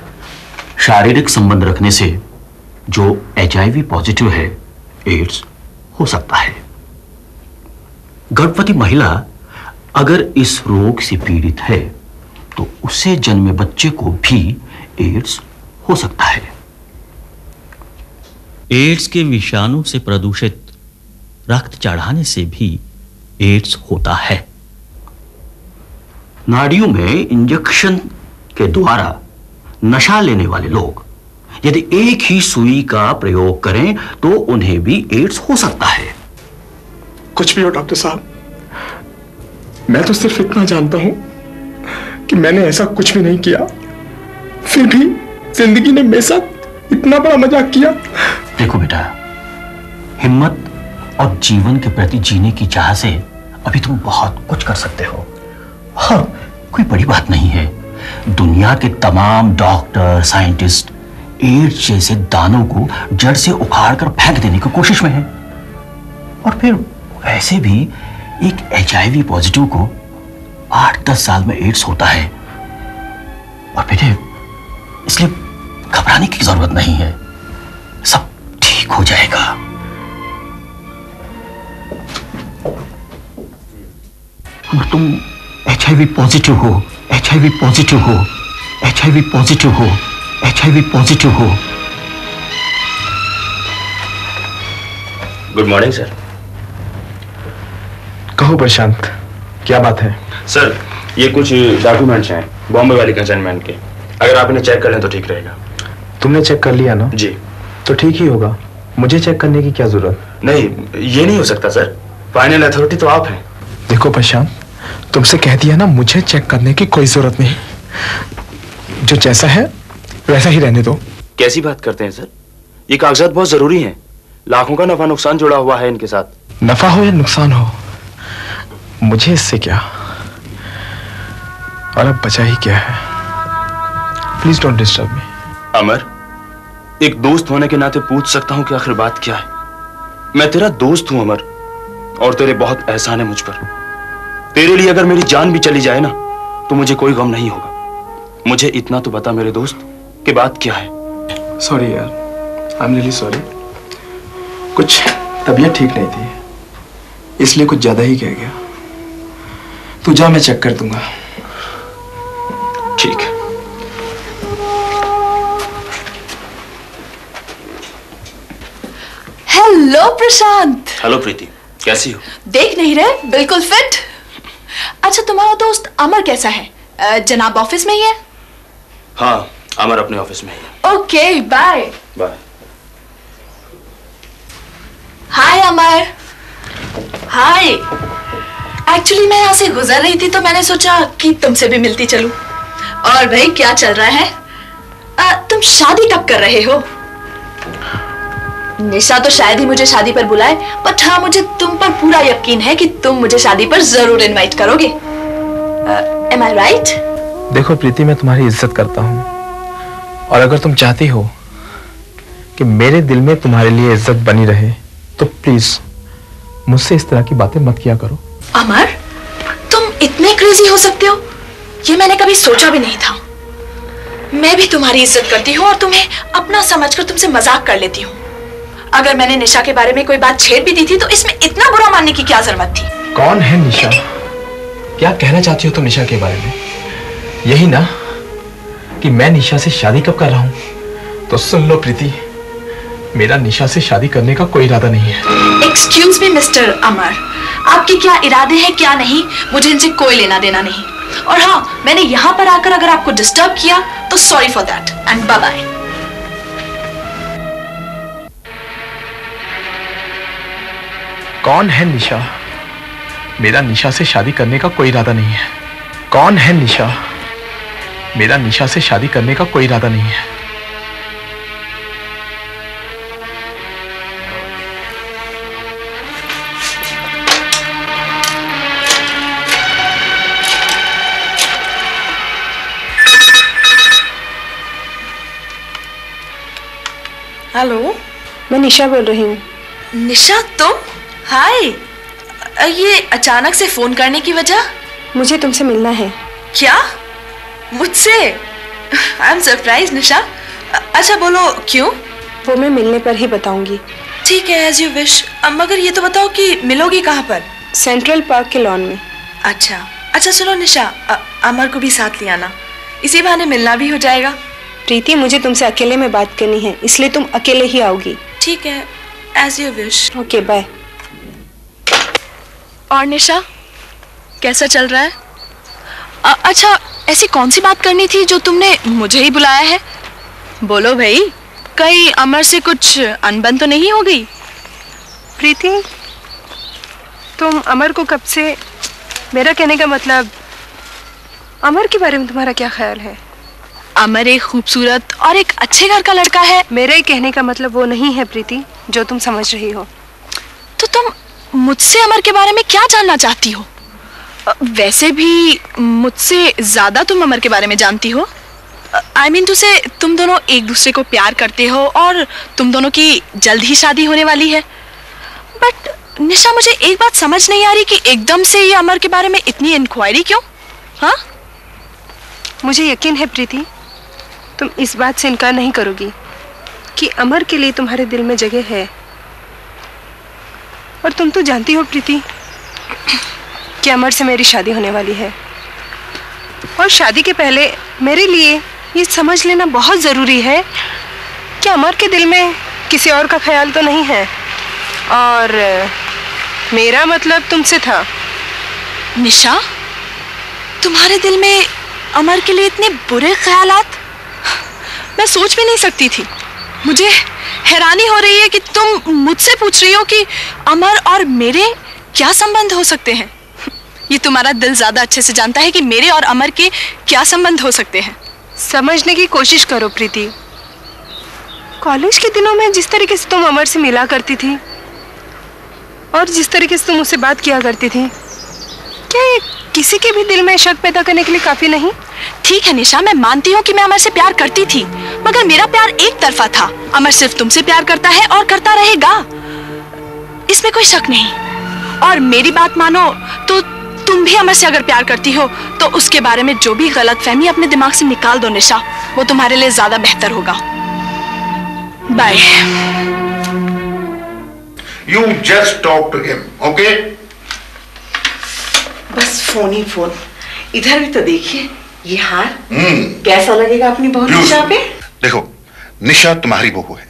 शारीरिक संबंध रखने से जो एच आई वी पॉजिटिव है एड्स हो सकता है। गर्भवती महिला अगर इस रोग से पीड़ित है तो उससे जन्मे बच्चे को भी एड्स हो सकता है। एड्स के विषाणु से प्रदूषित रक्त चढ़ाने से भी एड्स होता है। नाड़ियों में इंजेक्शन के द्वारा नशा लेने वाले लोग यदि एक ही सुई का प्रयोग करें तो उन्हें भी एड्स हो सकता है। कुछ भी हो डॉक्टर साहब, मैं तो सिर्फ इतना जानता हूं कि मैंने ऐसा कुछ भी नहीं किया, फिर भी जिंदगी ने मेरे साथ इतना बड़ा मजाक किया। देखो बेटा, हिम्मत और जीवन के प्रति जीने की चाह से अभी तुम बहुत कुछ कर सकते हो। हाँ, कोई बड़ी बात नहीं है। दुनिया के तमाम डॉक्टर, साइंटिस्ट एड्स जैसे दानों को जड़ से उखाड़कर फेंक देने की कोशिश में है। और फिर वैसे भी एक एच आई वी पॉजिटिव को आठ दस साल में एड्स होता है। और बेटे, इसलिए घबराने की जरूरत नहीं है, सब ठीक हो जाएगा। तुम एच आई वी पॉजिटिव हो, एच आई वी पॉजिटिव हो, एच आई वी पॉजिटिव हो, एच आई वी पॉजिटिव हो। Good morning sir. कहो प्रशांत, क्या बात है? सर, ये कुछ डॉक्यूमेंट्स हैं बॉम्बे वाली कंसाइनमेंट के, अगर आप इन्हें चेक कर लें तो ठीक रहेगा। तुमने चेक कर लिया ना? जी। तो ठीक ही होगा, मुझे चेक करने की क्या जरूरत? नहीं, ये नहीं हो सकता सर, फाइनल अथॉरिटी तो आप हैं। देखो प्रशांत, तुमसे कह दिया ना, मुझे चेक करने की कोई जरूरत नहीं, जो जैसा है वैसा ही रहने दो। कैसी बात करते हैं सर, ये कागजात बहुत जरूरी हैं, लाखों का नफा नुकसान जुड़ा हुआ है इनके साथ। नफा हो या नुकसान हो, मुझे इससे क्या, और अब बचा ही क्या है। Please don't disturb me. Amar, एक दोस्त होने के नाते पूछ सकता हूं कि आखिर बात क्या है? मैं तेरा दोस्त हूं अमर, और तेरे बहुत एहसान है मुझ पर। तेरे लिए अगर मेरी जान भी चली जाए ना तो मुझे कोई गम नहीं होगा। मुझे इतना तो बता मेरे दोस्त कि बात क्या है। सॉरी यार, आई एम रियली सॉरी। कुछ तबीयत ठीक नहीं थी इसलिए कुछ ज्यादा ही कह गया। तू जा, मैं चेक कर दूंगा। ठीक है। हेलो प्रशांत। हेलो प्रीति, कैसी हो? देख नहीं रहे, बिल्कुल फिट। अच्छा, तुम्हारा दोस्त अमर कैसा है? जनाब ऑफिस में ही है? हाँ, अमर अपने ऑफिस में ही है। Okay, bye bye. Hi Amar. Hi. Actually मैं यहाँ से गुजर रही थी तो मैंने सोचा कि तुमसे भी मिलती चलूं। और भाई क्या चल रहा है? आ, तुम शादी कब कर रहे हो? निशा तो शायद ही मुझे शादी पर बुलाए, बट हाँ, मुझे तुम पर पूरा यकीन है कि तुम मुझे शादी पर जरूर इनवाइट करोगे। Am I right? देखो प्रीति, मैं तुम्हारी इज्जत करता हूँ, और अगर तुम चाहती हो कि मेरे दिल में तुम्हारे लिए इज्जत बनी रहे तो प्लीज मुझसे इस तरह की बातें मत किया करो। अमर, तुम इतने क्रेजी हो सकते हो, ये मैंने कभी सोचा भी नहीं था। मैं भी तुम्हारी इज्जत करती हूँ और तुम्हें अपना समझकर तुमसे मजाक कर लेती हूँ। अगर मैंने निशा के बारे में कोई बात छेड़ भी दी थी तो इसमें इतना बुरा मानने की क्या जरूरत थी? कौन है निशा? क्या कहना चाहती हो तुम निशा के बारे में? यही ना कि मैं निशा से शादी कब कर रहा हूँ? तो सुन लो प्रीति, मेरा निशा से शादी करने का कोई इरादा नहीं है। एक्सक्यूज मी मिस्टर अमर, आपके क्या इरादे हैं क्या नहीं, मुझे इनसे कोई लेना देना नहीं। और हाँ, मैंने यहाँ पर आकर अगर आपको डिस्टर्ब किया तो sorry for that and bye bye. कौन है निशा? मेरा निशा से शादी करने का कोई इरादा नहीं है। कौन है निशा? मेरा निशा से शादी करने का कोई इरादा नहीं है। हेलो, मैं निशा बोल रही हूँ। निशा तुम? हाय, ये अचानक से फोन करने की वजह? मुझे तुमसे मिलना है। क्या? मुझसे? I am surprise Nisha. अच्छा बोलो क्यों? वो मैं मिलने पर ही बताऊंगी। ठीक है, एज यू विश। मगर ये तो बताओ कि मिलोगी कहाँ पर? सेंट्रल पार्क के लॉन में। अच्छा अच्छा सुनो निशा, अ, अमर को भी साथ ले आना, इसी बहाने मिलना भी हो जाएगा। प्रीति, मुझे तुमसे अकेले में बात करनी है, इसलिए तुम अकेले ही आओगी। ठीक है, as you wish। Okay bye. और निशा, कैसा चल रहा है? अ, अच्छा, ऐसी कौन सी बात करनी थी जो तुमने मुझे ही बुलाया है? बोलो भाई, कहीं अमर से कुछ अनबन तो नहीं हो गई? प्रीति, तुम अमर को कब से, मेरा कहने का मतलब अमर के बारे में तुम्हारा क्या ख्याल है? अमर एक खूबसूरत और एक अच्छे घर का लड़का है। मेरे कहने का मतलब वो नहीं है प्रीति जो तुम समझ रही हो। तो तुम मुझसे अमर के बारे में क्या जानना चाहती हो? वैसे भी मुझसे ज्यादा तुम अमर के बारे में जानती हो। आई मीन टू से तुम दोनों एक दूसरे को प्यार करते हो और तुम दोनों की जल्द ही शादी होने वाली है। बट निशा, मुझे एक बात समझ नहीं आ रही कि एकदम से ये अमर के बारे में इतनी इंक्वायरी क्यों? हाँ, मुझे यकीन है प्रीति, तुम इस बात से इनकार नहीं करोगी कि अमर के लिए तुम्हारे दिल में जगह है। और तुम तो जानती हो प्रीति कि अमर से मेरी शादी होने वाली है, और शादी के पहले मेरे लिए ये समझ लेना बहुत ज़रूरी है कि अमर के दिल में किसी और का ख्याल तो नहीं है। और मेरा मतलब तुमसे था। निशा, तुम्हारे दिल में अमर के लिए इतने बुरे ख्यालात? मैं सोच भी नहीं सकती थी। मुझे हैरानी हो रही है कि तुम मुझसे पूछ रही हो कि अमर और मेरे क्या संबंध हो सकते हैं। ये तुम्हारा दिल ज़्यादा अच्छे से जानता है कि मेरे और अमर के क्या संबंध हो सकते हैं। समझने की कोशिश करो प्रीति, कॉलेज के दिनों में जिस तरीके से तुम अमर से मिला करती थी और जिस तरीके से तुम उससे बात किया करती थी, क्या ये किसी के भी दिल में शक पैदा करने के लिए काफ़ी नहीं? ठीक है निशा, मैं मानती हूँ कि मैं अमर से प्यार करती थी, मगर मेरा प्यार एक तरफा था। अमर सिर्फ तुमसे प्यार करता है और करता रहेगा, इसमें कोई शक नहीं। और मेरी बात मानो तो तुम भी अमर से अगर प्यार करती हो तो उसके बारे में जो भी गलतफहमी अपने दिमाग से निकाल दो निशा, वो तुम्हारे लिए ज्यादा बेहतर होगा। Bye. You just talk to him, okay? बस फोन ही फोन। इधर भी तो देखिए ये हार hmm. कैसा लगेगा अपनी बहू निशा पे? देखो निशा तुम्हारी बहू है,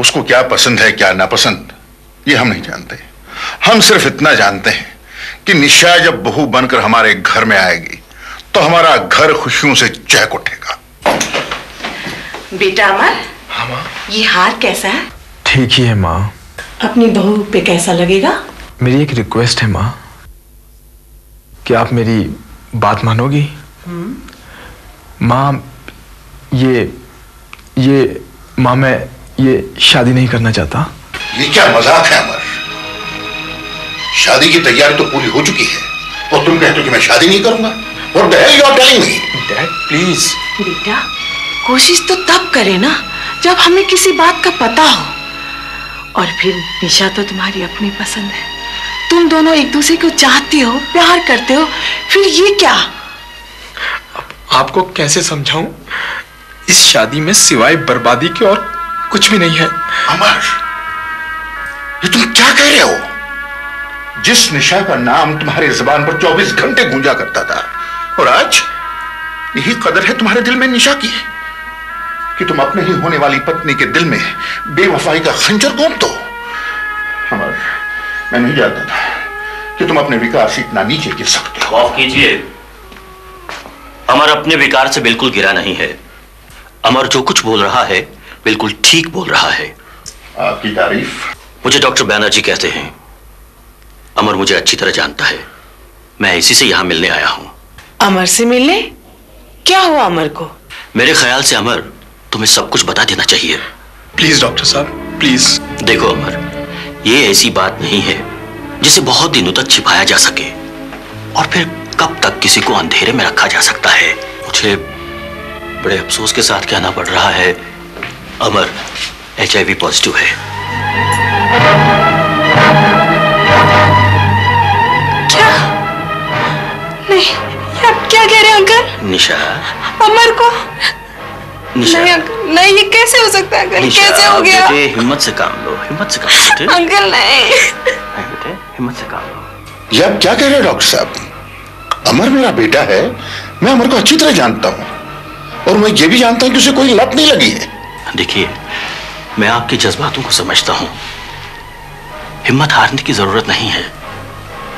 उसको क्या पसंद है क्या नापसंद ये हम नहीं जानते। हम सिर्फ इतना जानते हैं कि निशा जब बहू बनकर हमारे घर में आएगी तो हमारा घर खुशियों से चहक उठेगा। बेटा अमर, हाँ माँ, ये हार कैसा है? ठीक ही है माँ। अपनी बहू पे कैसा लगेगा? मेरी एक रिक्वेस्ट है माँ, क्या आप मेरी बात मानोगी? माँ, ये ये माँ मैं ये शादी नहीं करना चाहता। ये क्या मजाक है अमर? शादी की तैयारी तो पूरी हो चुकी है और तुम कहते हो कि मैं शादी नहीं करूंगा? What the hell you are telling me? Dad, please। बेटा, कोशिश तो तब करे ना जब हमें किसी बात का पता हो। और फिर निशा तो तुम्हारी अपनी पसंद है, तुम दोनों एक दूसरे को चाहती हो, प्यार करते हो, फिर ये क्या? अब आपको कैसे समझाऊं? इस शादी में सिवाय बर्बादी के और कुछ भी नहीं है। अमर, ये तुम क्या कह रहे हो? जिस निशा का नाम तुम्हारे जुबान पर चौबीस घंटे गूंजा करता था, और आज यही कदर है तुम्हारे दिल में निशा की कि तुम अपने ही होने वाली पत्नी के दिल में बेवफाई का खंजर घोंप दो। अमर, मैं नहीं जानता था कि तुम अपने विकार से इतना नीचे गिर सकते हो। माफ कीजिए, अमर अपने विकार से बिल्कुल गिरा नहीं है। अमर जो कुछ बोल रहा है बिल्कुल ठीक बोल रहा है। आपकी तारीफ? मुझे डॉक्टर बैनर्जी कहते हैं। अमर मुझे अच्छी तरह जानता है। मैं इसी से यहाँ मिलने आया हूँ। अमर से मिलने? क्या हुआ अमर को? मेरे ख्याल से अमर तुम्हें सब कुछ बता देना चाहिए। प्लीज डॉक्टर साहब, प्लीज। देखो अमर, ये ऐसी बात नहीं है जिसे बहुत दिनों तक छिपाया जा सके और फिर कब तक किसी को अंधेरे में रखा जा सकता है। मुझे बड़े अफसोस के साथ कहना पड़ रहा है, Amar H I V positive है। क्या? नहीं, आप क्या कह रहे हैं अंकल? निशा अमर को नहीं, नहीं ये कैसे हो सकता है अंकल? कैसे हो गया? बेटे हिम्मत से काम लो, हिम्मत से काम लो। अंकल नहीं, नहीं बेटे हिम्मत से काम लो। ये आप क्या कह रहे हैं डॉक्टर साहब? अमर मेरा बेटा है, मैं अमर को अच्छी तरह जानता हूँ और मैं ये भी जानता हूँ कि उसे कोई लत नहीं लगी है। देखिए, मैं आपके जज्बातों को समझता हूँ। हिम्मत हारने की जरूरत नहीं है।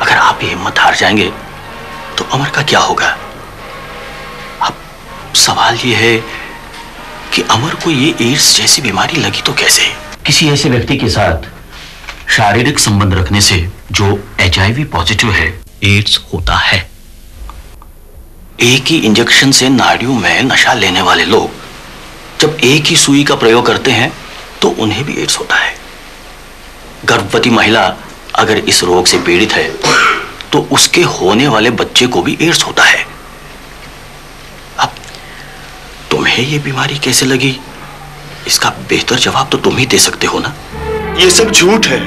अगर आप ये हिम्मत हार जाएंगे तो अमर का क्या होगा? अब सवाल ये है कि अमर को ये एड्स जैसी बीमारी लगी तो कैसे? किसी ऐसे व्यक्ति के साथ शारीरिक संबंध रखने से जो एच आई वी पॉजिटिव है, एड्स होता है। एक ही इंजेक्शन से नाड़ियों में नशा लेने वाले लोग जब एक ही सुई का प्रयोग करते हैं तो उन्हें भी एड्स होता है। गर्भवती महिला अगर इस रोग से पीड़ित है तो उसके होने वाले बच्चे को भी एड्स होता है। तुम्हें ये बीमारी कैसे लगी, इसका बेहतर जवाब तो तुम ही दे सकते हो ना? ये सब झूठ है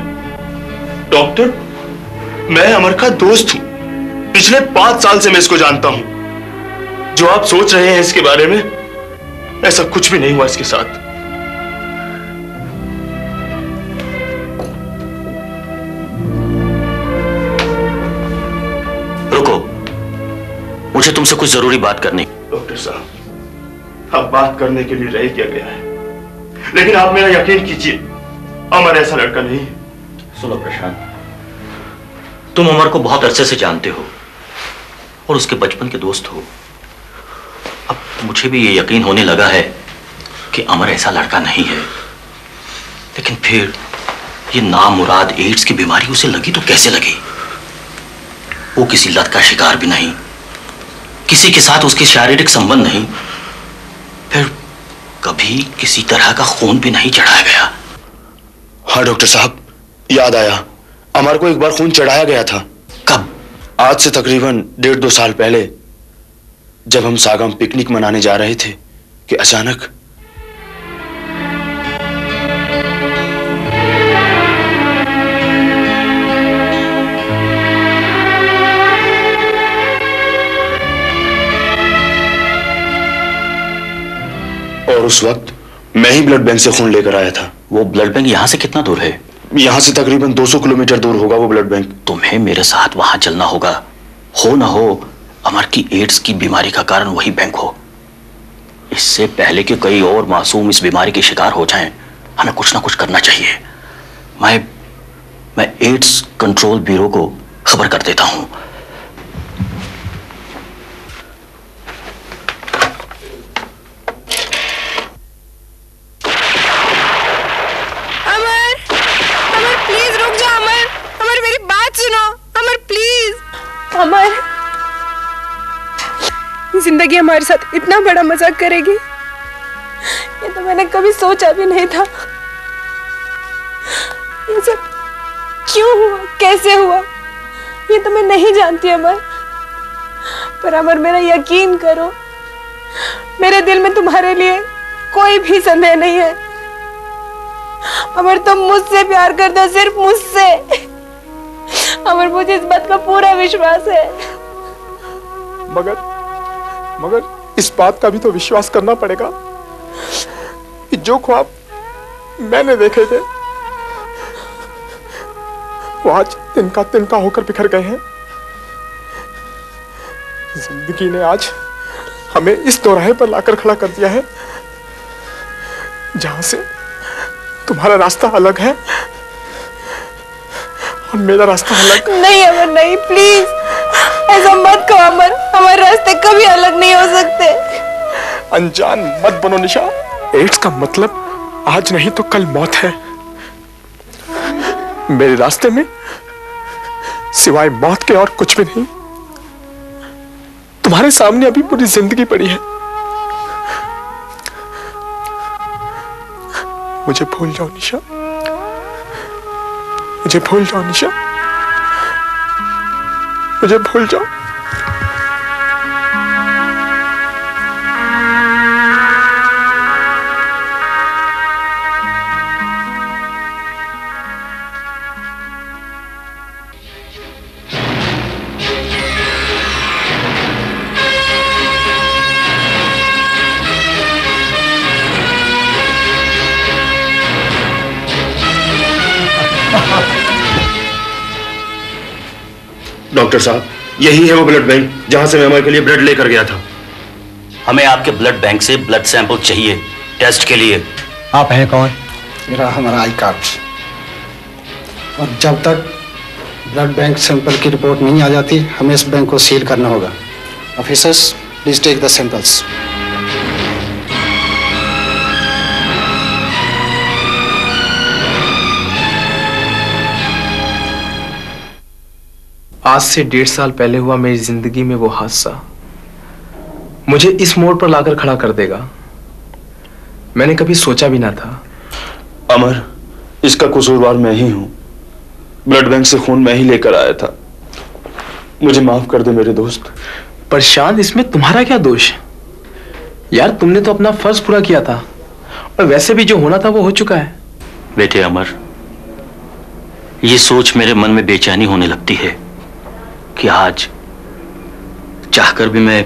डॉक्टर। मैं अमर का दोस्त हूँ। पिछले पांच साल से मैं इसको जानता हूँ। जो आप सोच रहे हैं इसके बारे में, ऐसा कुछ भी नहीं हुआ इसके साथ। रुको, मुझे तुमसे कुछ जरूरी बात करनी। डॉक्टर साहब, अब बात करने के लिए रह क्या गया है, लेकिन आप मेरा यकीन कीजिए, अमर ऐसा लड़का नहीं है। सुनो प्रशांत, तुम अमर को बहुत अरसे से जानते हो और उसके बचपन के दोस्त हो। अब मुझे भी ये यकीन होने लगा है कि अमर ऐसा लड़का नहीं है, लेकिन फिर ये नामुराद एड्स की बीमारी उसे लगी तो कैसे लगी? वो किसी लत का शिकार भी नहीं, किसी के साथ उसके शारीरिक संबंध नहीं, फिर कभी किसी तरह का खून भी नहीं चढ़ाया गया। हाँ डॉक्टर साहब, याद आया, अमर को एक बार खून चढ़ाया गया था। कब? आज से तकरीबन डेढ़ दो साल पहले, जब हम सागम पिकनिक मनाने जा रहे थे कि अचानक। और उस वक्त मैं ही ब्लड बैंक से खून लेकर आया था। वो ब्लड बैंक यहाँ से कितना दूर है? यहाँ से तकरीबन दो सौ किलोमीटर दूर होगा वो ब्लड बैंक। तुम्हें मेरे साथ वहां चलना होगा। हो ना हो, अमर की एड्स की बीमारी का कारण वही बैंक हो। इससे पहले कि कई और मासूम इस बीमारी के शिकार हो जाएं, हमें कुछ ना कुछ करना चाहिए। मैं मैं एड्स कंट्रोल ब्यूरो को खबर कर देता हूँ। जिंदगी हमारे साथ इतना बड़ा मजाक करेगी, ये तो मैंने कभी सोचा भी नहीं था। ये सब क्यों हुआ, कैसे हुआ, ये तो मैं नहीं जानती अमर। पर अमर, मेरा यकीन करो, मेरे दिल में तुम्हारे लिए कोई भी संदेह नहीं है। अमर, तुम मुझसे प्यार कर दो, सिर्फ मुझसे। अमर, मुझे इस बात का पूरा विश्वास है। मगर मगर इस बात का भी तो विश्वास करना पड़ेगा कि जो ख्वाब मैंने देखे थे वो आज तिनका तिनका होकर बिखर गए हैं। जिंदगी ने आज हमें इस दोराहे पर लाकर खड़ा कर दिया है जहां से तुम्हारा रास्ता अलग है और मेरा रास्ता अलग। नहीं अमर, नहीं, प्लीज ऐसा मत कहो अमर, हमारे रास्ते कभी अलग नहीं हो सकते। अनजान मत बनो निशा। एड्स का मतलब आज नहीं तो कल मौत है। मेरे रास्ते में सिवाय मौत के और कुछ भी नहीं। तुम्हारे सामने अभी पूरी जिंदगी पड़ी है। मुझे भूल जाओ निशा, मुझे भूल जाओ निशा, मुझे भूल जाओ। डॉक्टर साहब, यही है वो ब्लड बैंक जहां से मैं अमर के लिए ब्लड लेकर गया था। हमें आपके ब्लड बैंक से ब्लड सैंपल चाहिए टेस्ट के लिए। आप हैं कौन? मेरा हमारा आई कार्ड। और जब तक ब्लड बैंक सैंपल की रिपोर्ट नहीं आ जाती हमें इस बैंक को सील करना होगा। Officers please take the samples. आज से डेढ़ साल पहले हुआ मेरी जिंदगी में वो हादसा मुझे इस मोड़ पर लाकर खड़ा कर देगा। मैंने कभी सोचा भी ना था। अमर, इसका कसूरवार मैं ही हूं। ब्लड बैंक से खून मैं ही लेकर आया था। मुझे माफ कर दे मेरे दोस्त। प्रशांत, इसमें तुम्हारा क्या दोष है? यार, तुमने तो अपना फर्ज पूरा किया था और वैसे भी जो होना था वो हो चुका है। बेटे अमर, ये सोच मेरे मन में बेचैनी होने लगती है कि आज चाहकर भी मैं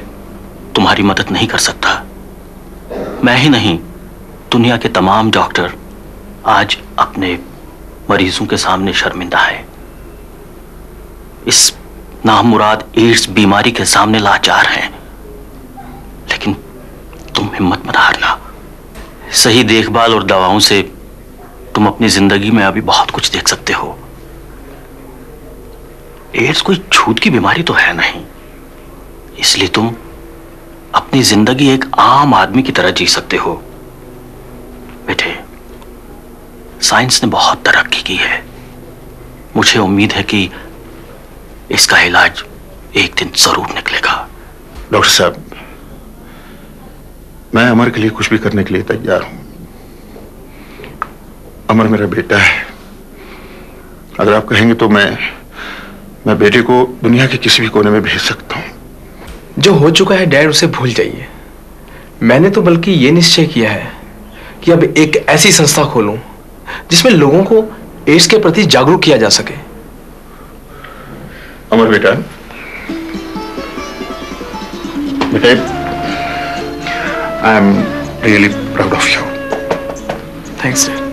तुम्हारी मदद नहीं कर सकता। मैं ही नहीं, दुनिया के तमाम डॉक्टर आज अपने मरीजों के सामने शर्मिंदा है। इस नामुराद एड्स बीमारी के सामने लाचार हैं। लेकिन तुम हिम्मत मत हारना। सही देखभाल और दवाओं से तुम अपनी जिंदगी में अभी बहुत कुछ देख सकते हो। एड्स कोई छूत की बीमारी तो है नहीं, इसलिए तुम अपनी जिंदगी एक आम आदमी की तरह जी सकते हो। बेटे, साइंस ने बहुत तरक्की की है। मुझे उम्मीद है कि इसका इलाज एक दिन जरूर निकलेगा। डॉक्टर साहब, मैं अमर के लिए कुछ भी करने के लिए तैयार हूं। अमर मेरा बेटा है। अगर आप कहेंगे तो मैं मैं बेटे को दुनिया के किसी भी कोने में भेज सकता हूं। जो हो चुका है डैड, उसे भूल जाइए। मैंने तो बल्कि ये निश्चय किया है कि अब एक ऐसी संस्था खोलूं जिसमें लोगों को एड्स के प्रति जागरूक किया जा सके। अमर बेटा, बेटे, I am really proud of you. Thanks dad.